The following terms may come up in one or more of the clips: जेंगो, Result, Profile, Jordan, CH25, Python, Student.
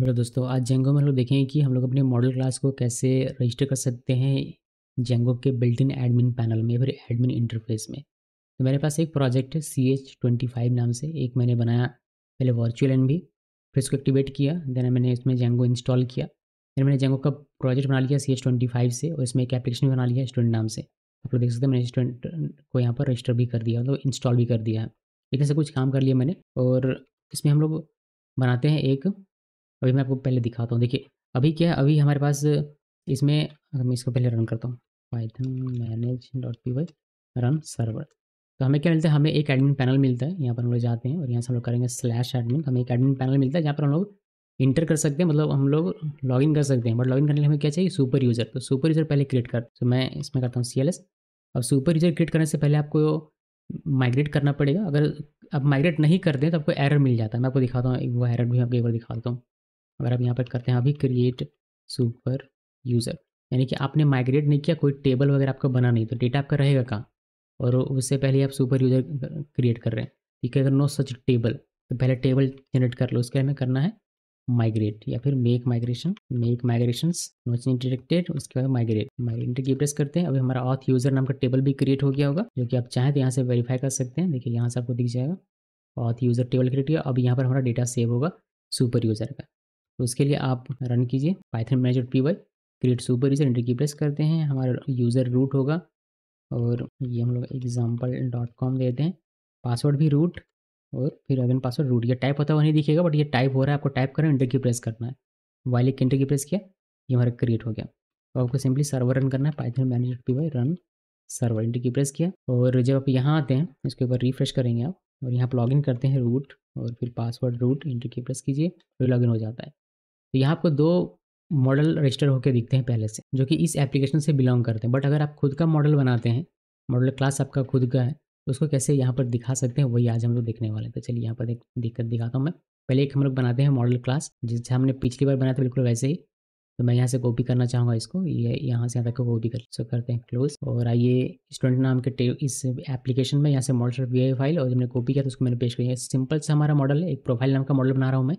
Hello दोस्तों, आज जेंगो में हम लोग देखेंगे कि हम लोग अपने मॉडल क्लास को कैसे रजिस्टर कर सकते हैं जेंगो के बिल्ट इन एडमिन पैनल में या फिर एडमिन इंटरफेस में। तो मेरे पास एक प्रोजेक्ट है CH25 नाम से, एक मैंने बनाया पहले वर्चुअल एनवी, फिर इसको एक्टिवेट किया, देन मैंने इसमें जेंगो इंस्टॉल किया, देन मैंने जेंगो का प्रोजेक्ट बना लिया CH25 से और इसमें एक एप्लीकेशन बना लिया स्टूडेंट नाम से। आप लोग देख सकते हैं मैंने स्टूडेंट को यहाँ पर रजिस्टर भी कर दिया, मतलब इंस्टॉल भी कर दिया है। इतने से कुछ काम कर लिया मैंने और इसमें हम लोग बनाते हैं एक, अभी मैं आपको पहले दिखाता हूँ। देखिए अभी क्या है, अभी हमारे पास इसमें, मैं इसको पहले रन करता हूँ, python manage.py रन सर्वर। तो हमें क्या मिलता है, हमें एक एडमिन पैनल मिलता है। यहाँ पर हम लोग जाते हैं और यहाँ से हम लोग करेंगे /admin, हमें एक एडमिन पैनल मिलता है जहाँ पर हम लोग इंटर कर सकते हैं, मतलब हम लोग लॉगिन कर सकते हैं। बट लॉगिन करने के लिए हमें क्या चाहिए, सुपर यूज़र। तो सुपर यूज़र पहले क्रिएट कर, तो मैं इसमें करता हूँ cls। अब सुपर यूज़र क्रिएट करने से पहले आपको माइग्रेट करना पड़ेगा। अगर आप माइग्रेट नहीं करते हैं तो आपको एरर मिल जाता है। मैं आपको दिखाता हूँ, वो एरर भी आपको एक बार दिखाता हूँ। अगर आप यहाँ पर करते हैं अभी क्रिएट सुपर यूज़र, यानी कि आपने माइग्रेट नहीं किया, कोई टेबल वगैरह आपका बना नहीं, तो डेटा आपका रहेगा कहाँ, और उससे पहले आप सुपर यूज़र क्रिएट कर रहे हैं। ठीक है, अगर नो सच टेबल, तो पहले टेबल जनरेट कर लो। उसके लिए हमें करना है माइग्रेट या फिर make migration no change detected, उसके बाद माइग्रेट की प्रेस करते हैं। अभी हमारा ऑथ यूज़र नाम का टेबल भी क्रिएट हो गया होगा, जो कि आप चाहें तो यहाँ से वेरीफाई कर सकते हैं। देखिए यहाँ से आपको दिख जाएगा ऑथ यूज़र टेबल क्रिएट किया। अब यहाँ पर हमारा डेटा सेव होगा सुपर यूज़र का, तो उसके लिए आप रन कीजिए python manage.py create super user, enter की प्रेस करते हैं। हमारा यूज़र रूट होगा और ये हम लोग example.com देते हैं, पासवर्ड भी रूट, और फिर अगेन पासवर्ड रूट। ये टाइप होता है वो नहीं दिखेगा, बट ये टाइप हो रहा है, आपको टाइप करना है, एंटर की प्रेस करना है। वाइल एक एंटर की प्रेस किया, ये हमारा क्रिएट हो गया। तो आपको सिंपली सर्वर रन करना है python manage.py run server, enter की प्रेस किया। और जब आप यहाँ आते हैं, इसके ऊपर रिफ्रेश करेंगे आप, और यहाँ पर लॉगिन करते हैं रूट और फिर पासवर्ड रूट, एंटर की प्रेस कीजिए, फिर लॉगिन हो जाता है। तो यहाँ आपको दो मॉडल रजिस्टर होकर दिखते हैं पहले से, जो कि इस एप्लीकेशन से बिलोंग करते हैं। बट अगर आप खुद का मॉडल बनाते हैं, मॉडल क्लास आपका खुद का है, तो उसको कैसे यहाँ पर दिखा सकते हैं, वही आज हम लोग देखने वाले हैं। तो चलिए यहाँ पर दिखाता हूँ मैं। पहले एक हम लोग बनाते हैं मॉडल क्लास, जिससे हमने पिछली बार बनाया था बिल्कुल वैसे ही। तो मैं यहाँ से कॉपी करना चाहूँगा इसको, ये यहाँ से यहाँ तक कॉपी कर सो करते हैं क्लोज। और आइए स्टूडेंट नाम के इस एप्लीकेशन में यहाँ से model.py फाइल, और जब मैंने कॉपी किया तो उसको मैंने पेश किया। सिंपल सा हमारा मॉडल है, एक प्रोफाइल नाम का मॉडल बना रहा हूँ मैं,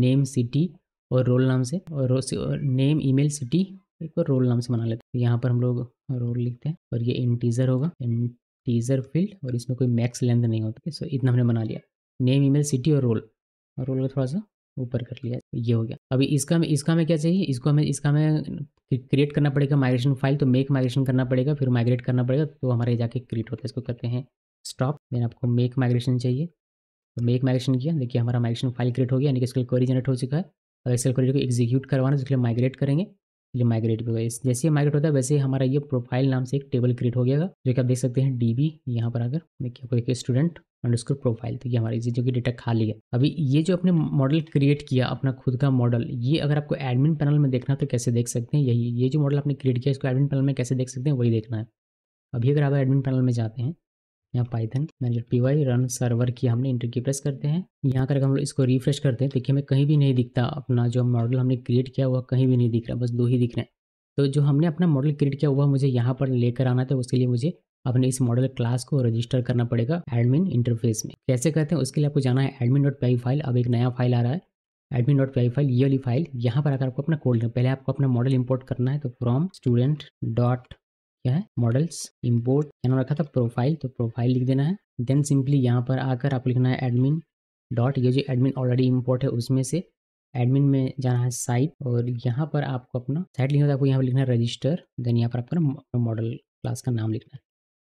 नेम सिटी और रोल नाम से, और नेम ईमेल सिटी एक और रोल नाम से बना लेते हैं। यहाँ पर हम लोग रोल लिखते हैं और ये इंटीजर होगा, इंटीजर फील्ड, और इसमें कोई मैक्स लेंथ नहीं होती। सो इतना हमने बना लिया, नेम ईमेल सिटी और रोल, और रोल का थोड़ा सा ऊपर कर लिया, ये हो गया। अभी इसका हमें क्या चाहिए, इसका हमें क्रिएट करना पड़ेगा माइग्रेशन फाइल, तो मेक माइग्रेशन करना पड़ेगा, फिर माइग्रेट करना पड़ेगा, तो हमारे जाके क्रिएट होता है। इसको करते हैं स्टॉप, देन आपको मेक माइग्रेशन चाहिए, तो मेक माइग्रेशन किया। देखिए हमारा माइग्रेशन फाइल क्रिएट हो गया, यानी कि इसके लिए क्वेरी जनरेट हो चुका है। और एक्सेल क्वेरी को एग्जीक्यूट करवाना, उसके लिए माइग्रेट करेंगे, इसलिए माइग्रेट भी होगा। जैसे ही माइग्रेट होता है, वैसे ही हमारा ये प्रोफाइल नाम से एक टेबल क्रिएट हो गया, जो कि आप देख सकते हैं DB। यहाँ पर आकर देखिए स्टूडेंट अंडरस्कोर प्रोफाइल, तो ये हमारी जो कि डेटा खाली है। अभी ये जो अपने मॉडल क्रिएट किया, अपना खुद का मॉडल, ये अगर आपको एडमिन पैनल में देखना है तो कैसे देख सकते हैं, यही ये जो मॉडल आपने क्रिएट किया इसको एडमिन पैनल में कैसे देख सकते हैं, वही देखना है। अभी अगर आप एडमिन पैनल में जाते हैं, यहाँ python manage.py रन सर्वर की हमने एंटर की प्रेस करते हैं, यहाँ करके हम लोग इसको रिफ्रेश करते हैं। देखिए हमें कहीं भी नहीं दिखता, अपना जो मॉडल हमने क्रिएट किया हुआ कहीं भी नहीं दिख रहा, बस दो ही दिख रहे हैं। तो जो हमने अपना मॉडल क्रिएट किया हुआ मुझे यहाँ पर लेकर आना था, उसके लिए मुझे अपने इस मॉडल क्लास को रजिस्टर करना पड़ेगा एडमिन इंटरफेस में। कैसे करते हैं उसके लिए आपको जाना है admin.py फाइल। अब एक नया फाइल आ रहा है admin.py फाइल, ये वाली फाइल। यहाँ पर आकर आपको अपना कोड, पहले आपको अपना मॉडल इंपोर्ट करना है, तो फ्रॉम स्टूडेंट डॉट है मॉडल्स इंपोर्ट, यहाँ रखा था प्रोफाइल, तो प्रोफाइल लिख देना है। देन सिंपली यहाँ पर आकर आपको लिखना है एडमिन डॉट, ये जो एडमिन ऑलरेडी इंपोर्ट है उसमें से एडमिन में जाना है साइट, और यहाँ पर आपको अपना साइट लिखना है, आपको यहाँ पर लिखना है रजिस्टर। देन यहाँ पर आपको मॉडल क्लास का नाम लिखना है,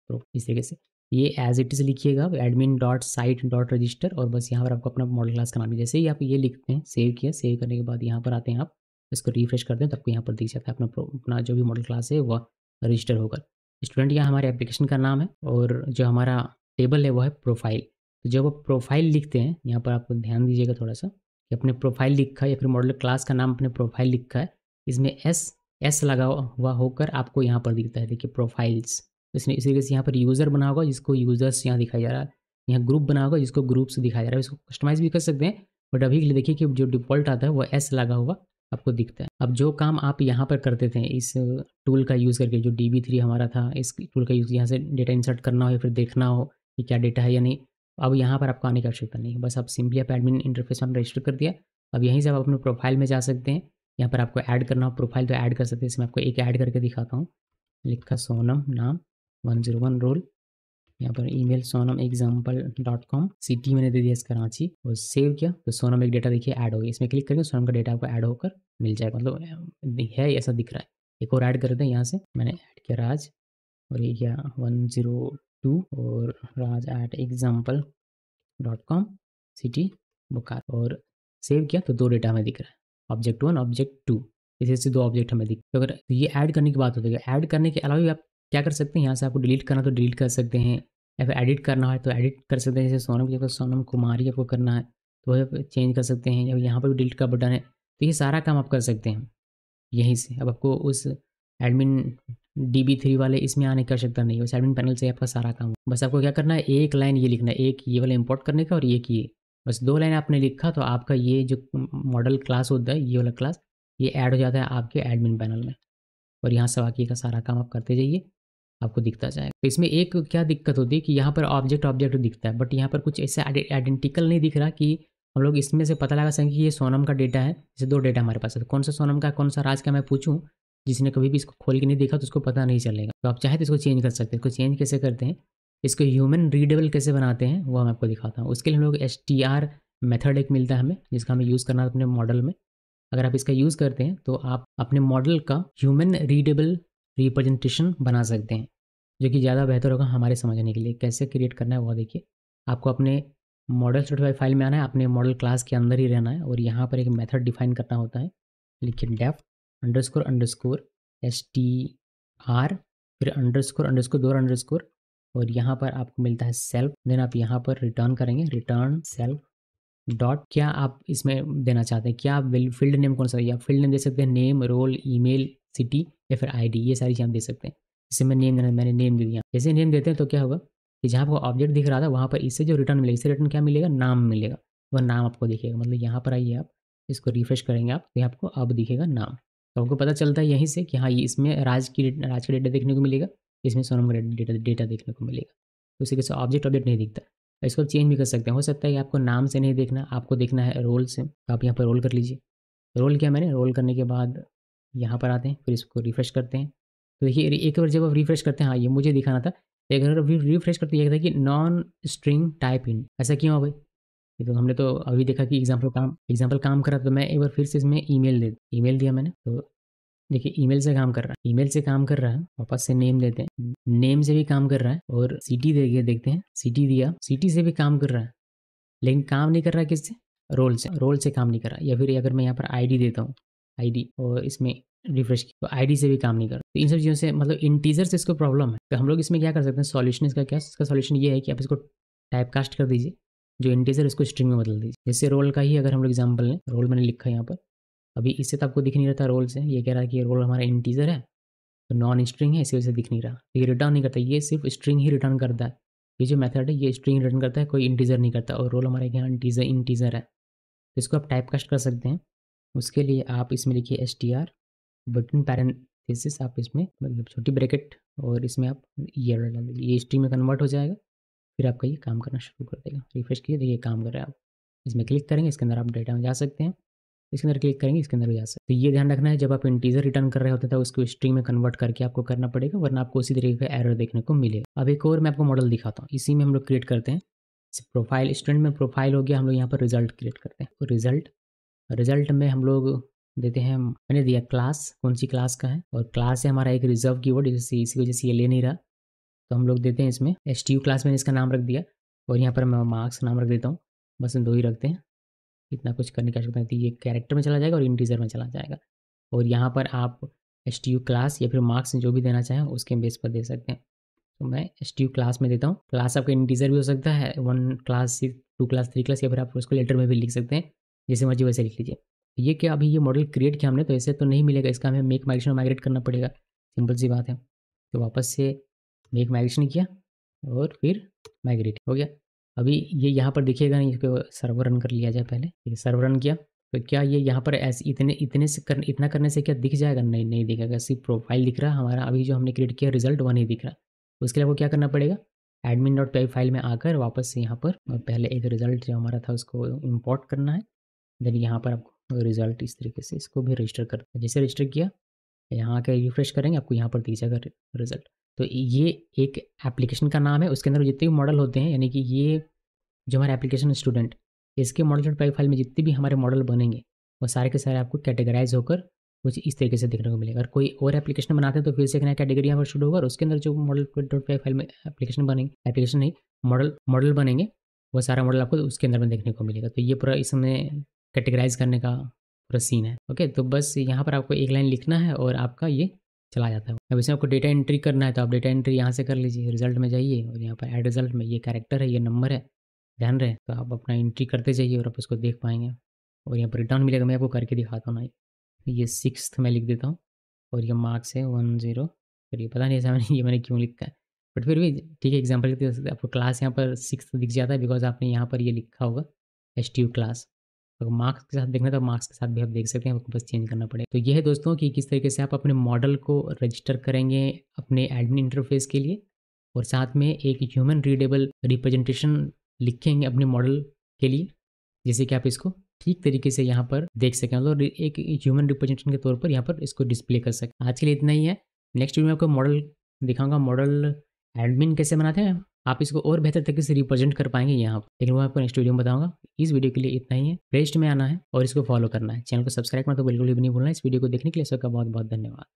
तो इस तरीके से ये एज इट इज़ लिखिएगा admin dot site dot register, और बस यहाँ पर आपको अपना मॉडल क्लास का नाम। जैसे ही आप ये लिखते हैं, सेव किया, सेव करने के बाद यहाँ पर आते हैं, आप इसको रिफ्रेश करते हैं, तो आपको यहाँ पर दिख जाता है अपना जो भी मॉडल क्लास है वह रजिस्टर होगा। स्टूडेंट यहाँ हमारे एप्लीकेशन का नाम है, और जो हमारा टेबल है वो है प्रोफाइल। तो जब आप प्रोफाइल लिखते हैं, यहाँ पर आपको ध्यान दीजिएगा थोड़ा सा, कि अपने प्रोफाइल लिखा है या फिर मॉडल क्लास का नाम अपने प्रोफाइल लिखा है, इसमें एस लगा हुआ होकर आपको यहाँ पर दिखता है। देखिए प्रोफाइल्स, इसने इसी तरीके से यहाँ पर यूज़र बना होगा जिसको यूज़र्स यहाँ दिखाया जा रहा है, यहाँ ग्रुप बना होगा जिसको ग्रुप्स दिखाया जा रहा है। इसको कस्टमाइज़ भी कर सकते हैं, बट अभी के लिए देखिए कि जो डिफ़ॉल्ट आता है वो एस लगा हुआ आपको दिखता है। अब जो काम आप यहाँ पर करते थे इस टूल का यूज़ करके, जो DB3 हमारा था, इस टूल का यूज़ यहाँ से डेटा इंसर्ट करना हो या फिर देखना हो कि क्या डेटा है या नहीं, अब यहाँ पर आपको आने की आवश्यकता नहीं है। बस आप सिंपली आप एडमिन इंटरफेस में रजिस्टर कर दिया, अब यहीं से आप अपने प्रोफाइल में जा सकते हैं, यहाँ पर आपको ऐड करना हो प्रोफाइल तो ऐड कर सकते हैं। इसमें आपको एक ऐड करके दिखाता हूँ, लिखा सोनम नाम 101 रोल, यहाँ पर ईमेल sonam@example.com, सिटी मैंने दे दिया इसका कराची, और सेव किया तो सोनम एक डेटा देखिए ऐड हो गया। इसमें क्लिक करेंगे सोनम का डेटा आपको ऐड होकर मिल जाएगा, मतलब है ऐसा दिख रहा है। एक और ऐड कर दें, यहाँ से मैंने ऐड किया राज और ये किया 102 और raj@example.com, सिटी बुखार, और सेव किया तो दो डेटा हमें दिख रहा है, ऑब्जेक्ट 1 ऑब्जेक्ट 2, इसी से 2 ऑब्जेक्ट हमें दिख। तो अगर ये ऐड करने की बात होती है, ऐड करने के अलावा भी आप क्या कर सकते हैं, यहाँ से आपको डिलीट करना तो डिलीट कर सकते हैं, या फिर एडिट करना है तो एडिट कर सकते हैं। जैसे सोनम की सोनम कुमारी आपको करना है तो वह चेंज कर सकते हैं, या यहाँ पर भी डिलीट का बटन है, तो ये सारा काम आप कर सकते हैं यहीं से। अब आपको उस एडमिन DB3 वाले इसमें आने की आवश्यकता नहीं है, उस एडमिन पैनल से आपका सारा काम। बस आपको क्या करना है, एक लाइन ये लिखना है, एक ये वाला इंपोर्ट करने का और एक ये, बस 2 लाइन आपने लिखा तो आपका ये जो मॉडल क्लास होता है ये वाला क्लास ये ऐड हो जाता है आपके एडमिन पैनल में, और यहाँ से बाकी का सारा काम आप करते जाइए आपको दिखता जाएगा। तो इसमें एक क्या दिक्कत होती है कि यहाँ पर ऑब्जेक्ट ऑब्जेक्ट दिखता है, बट यहाँ पर कुछ ऐसा आइडेंटिकल नहीं दिख रहा कि हम लोग इसमें से पता लगा सकें कि ये सोनम का डेटा है। जैसे 2 डेटा हमारे पास है, तो कौन सा सोनम का कौन सा राज का मैं पूछूं, जिसने कभी भी इसको खोल के नहीं देखा तो उसको पता नहीं चलेगा। तो आप चाहे तो इसको चेंज कर सकते हैं। इसको चेंज कैसे करते हैं, इसको ह्यूमन रीडेबल कैसे बनाते हैं वो मैं आपको दिखाता हूँ। उसके लिए हम लोग STR मेथड एक मिलता है हमें, जिसका हमें यूज़ करना है अपने मॉडल में। अगर आप इसका यूज़ करते हैं तो आप अपने मॉडल का ह्यूमन रीडेबल रिप्रेजेंटेशन बना सकते हैं, जो कि ज़्यादा बेहतर होगा हमारे समझने के लिए। कैसे क्रिएट करना है वो देखिए, आपको अपने मॉडल स्टोटिफाई फाइल में आना है, अपने मॉडल क्लास के अंदर ही रहना है, और यहाँ पर एक मेथड डिफाइन करना होता है। लिखिए डेफ __STR फिर __2_ और यहाँ पर आपको मिलता है सेल्फ, देन आप यहाँ पर रिटर्न करेंगे रिटर्न सेल्फ डॉट। क्या आप इसमें देना चाहते हैं, क्या आप फील्ड नेम कौन सा है, या फील्ड नेम दे सकते हैं नेम, रोल, ईमेल, सिटी या फिर आईडी, ये सारी चीज़ें आप दे सकते हैं। जैसे मैं नेम देना, मैंने नेम दे दिया। जैसे नेम देते हैं तो क्या होगा कि जहाँ आपको ऑब्जेक्ट दिख रहा था वहाँ पर इससे जो रिटर्न मिलेगा, इससे रिटर्न क्या मिलेगा, नाम मिलेगा, वह नाम आपको दिखेगा। मतलब यहाँ पर आइए, आप इसको रिफ्रेश करेंगे आप तो यहाँ आपको अब दिखेगा नाम। तो आपको पता चलता है यहीं से कि हाँ ये इसमें राज का डेटा देखने को मिलेगा, इसमें सोनम का डेटा देखने को मिलेगा। तो उसी के साथ ऑब्जेक्ट ऑब्जेक्ट नहीं दिखता, इसको चेंज भी कर सकते हैं। हो सकता है कि आपको नाम से नहीं देखना, आपको देखना है रोल से, तो आप यहाँ पर रोल कर लीजिए। रोल किया मैंने, रोल करने के बाद यहाँ पर आते हैं, फिर इसको रिफ्रेश करते हैं तो देखिए एक बार जब आप रिफ्रेश करते हैं, हाँ ये मुझे दिखाना था, एक बार रिफ्रेश करते ये था कि नॉन स्ट्रिंग टाइप इन, ऐसा क्यों हो भाई, तो हमने तो अभी देखा कि एग्जाम्पल काम करा। तो मैं एक बार फिर से इसमें ईमेल दिया मैंने, तो देखिए ईमेल से काम कर रहा है, ईमेल से काम कर रहा है। वापस से नेम देते हैं, नेम से भी काम कर रहा है, और सिटी देखिए देखते हैं, सिटी दिया, सिटी से भी काम कर रहा है, लेकिन काम नहीं कर रहा है किससे, रोल से काम नहीं कर रहा। या फिर अगर मैं यहाँ पर ID देता हूँ, ID और इसमें रिफ्रेश की, तो ID से भी काम नहीं कर रहा। तो इन सब चीज़ों से मतलब इंटीजर से इसको प्रॉब्लम है। तो हम लोग इसमें क्या कर सकते हैं, सॉल्यूशन इसका क्या, इसका सॉल्यूशन ये है कि आप इसको टाइपकास्ट कर दीजिए, जो इंटीजर इसको स्ट्रिंग में बदल दीजिए। जैसे रोल का ही अगर हम लोग एग्जाम्पल लें, रोल मैंने लिखा है यहाँ पर, अभी इससे तो आपको दिख नहीं रहता, रोल से ये कह रहा है कि ये रोल हमारा इंटीजर है तो नॉन स्ट्रिंग है, इसी वजह से दिख नहीं रहा। तो ये रिटर्न नहीं करता, ये सिर्फ स्ट्रिंग ही रिटर्न करता है, ये जो मेथड है ये स्ट्रिंग रिटर्न करता है, कोई इंटीजर नहीं करता, और रोल हमारे यहाँ इंटीजर है। तो इसको आप टाइपकास्ट कर सकते हैं। उसके लिए आप इसमें लिखिए STR बिटवीन पैरेंथेसिस, आप इसमें मतलब छोटी ब्रैकेट, और इसमें आप ये डाल दीजिए, ये स्ट्रिंग में कन्वर्ट हो जाएगा, फिर आपका ये काम करना शुरू कर देगा। रिफ्रेश किए तो ये काम कर रहा है। आप इसमें क्लिक करेंगे, इसके अंदर आप डेटा में जा सकते हैं, इसके अंदर क्लिक करेंगे, इसके अंदर भी जा सकते हैं। तो ये ध्यान रखना है, जब आप इंटीजर रिटर्न कर रहे होते हैं तो उसको स्ट्रिंग में कन्वर्ट करके आपको करना पड़ेगा, वरना आपको उसी तरीके का एरर देखने को मिलेगा। अब एक और मैं आपको मॉडल दिखाता हूँ, इसी में हम लोग क्रिएट करते हैं। प्रोफाइल स्टूडेंट में प्रोफाइल हो गया, हम लोग यहाँ पर रिजल्ट क्रिएट करते हैं। तो रिजल्ट में हम लोग देते हैं, मैंने दिया क्लास, कौन सी क्लास का है, और क्लास है हमारा एक रिजर्व कीवर्ड, इसी वजह से ये ले नहीं रहा, तो हम लोग देते हैं इसमें STU क्लास में इसका नाम रख दिया, और यहाँ पर मैं मार्क्स नाम रख देता हूँ, बस इन 2 ही रखते हैं, इतना कुछ करने की आवश्यकता नहीं। ये कैरेक्टर में चला जाएगा और इंटीजर में चला जाएगा। और यहाँ पर आप STU क्लास या फिर मार्क्स जो भी देना चाहें उसके बेस पर दे सकते हैं। तो मैं STU क्लास में देता हूँ। क्लास आपका इंटीजर भी हो सकता है, 1 क्लास 2 क्लास 3 क्लास, या फिर आप उसको लेटर में भी लिख सकते हैं, जैसे मर्जी वैसे लिख लीजिए। ये क्या, अभी ये मॉडल क्रिएट किया हमने तो ऐसे तो नहीं मिलेगा, इसका हमें मेक माइग्रेशन माइग्रेट करना पड़ेगा, सिंपल सी बात है। तो वापस से मेक माइग्रेशन किया और फिर माइग्रेट हो गया। अभी ये यहाँ पर दिखेगा नहीं, इसको सर्वर रन कर लिया जाए पहले। ठीक है, सर्वर रन किया तो क्या ये यहाँ पर ऐसे इतना करने से क्या दिख जाएगा, नहीं दिखेगा, सिर्फ प्रोफाइल दिख रहा हमारा, अभी जो हमने क्रिएट किया रिजल्ट वह नहीं दिख रहा। उसके लिए आपको क्या करना पड़ेगा, admin.py फाइल में आकर वापस से यहाँ पर पहले एक रिजल्ट जो हमारा था उसको इम्पोर्ट करना है, देन यहाँ पर आपको रिजल्ट इस तरीके से इसको भी रजिस्टर कर, जैसे रजिस्टर किया यहाँ आकर रिफ्रेश करेंगे आपको यहाँ पर दिख जाएगा रिजल्ट। तो ये एक एप्लीकेशन का नाम है, उसके अंदर जितने भी मॉडल होते हैं यानी कि ये जो हमारे एप्लीकेशन स्टूडेंट इसके मॉडल प्रोफाइल में जितने भी हमारे मॉडल बनेंगे वो सारे के सारे आपको कैटेगराइज होकर कुछ इस तरीके से देखने को मिलेगा। अगर कोई और एप्लीकेशन बनाते हैं तो फिर से एक नया कैटेगरी यहाँ पर शुरू होगा और उसके अंदर जो मॉडल प्रोफाइल में एप्लीकेशन बनेंगे, एप्लीकेशन नहीं मॉडल बनेंगे, वो सारा मॉडल आपको उसके अंदर में देखने को मिलेगा। तो ये पूरा इसमें कैटेगराइज करने का पूरा सीन है। ओके, तो बस यहाँ पर आपको एक लाइन लिखना है और आपका ये चला जाता है। अब इसमें आपको डेटा एंट्री करना है तो आप डेटा एंट्री यहाँ से कर लीजिए, रिजल्ट में जाइए और यहाँ पर एड रिजल्ट में ये कैरेक्टर है, ये नंबर है, ध्यान रहे, तो आप अपना एंट्री करते जाइए और आप उसको देख पाएंगे और यहाँ पर रिटर्न मिलेगा। मैं आपको करके दिखाता हूँ ना, ये 6th मैं लिख देता हूँ और ये मार्क्स है 10, फिर ये पता नहीं ऐसा मैंने ये मैंने क्यों लिखा है, बट फिर भी ठीक है एग्जाम्पल के लिए आपको क्लास यहाँ पर 6th दिख जाता है बिकॉज आपने यहाँ पर ये लिखा होगा STU क्लास। अगर मार्क्स के साथ देखना तो मार्क्स के साथ भी आप देख सकते हैं, आपको बस चेंज करना पड़ेगा। तो ये है दोस्तों कि किस तरीके से आप अपने मॉडल को रजिस्टर करेंगे अपने एडमिन इंटरफेस के लिए और साथ में एक ह्यूमन रीडेबल रिप्रेजेंटेशन लिखेंगे अपने मॉडल के लिए, जैसे कि आप इसको ठीक तरीके से यहाँ पर देख सकें और एक ह्यूमन रिप्रेजेंटेशन के तौर पर यहाँ पर इसको डिस्प्ले कर सकें। आज के लिए इतना ही है, नेक्स्ट वीडियो में आपको मॉडल दिखाऊंगा, मॉडल एडमिन कैसे बनाते हैं, आप इसको और बेहतर तरीके से रिप्रेजेंट कर पाएंगे यहाँ पर, लेकिन वो आपको नेक्स्ट वीडियो में बताऊंगा। इस वीडियो के लिए इतना ही है, प्लेलिस्ट में आना है और इसको फॉलो करना है, चैनल को सब्सक्राइब करना तो बिल्कुल भी नहीं भूलना। इस वीडियो को देखने के लिए सबका बहुत बहुत धन्यवाद।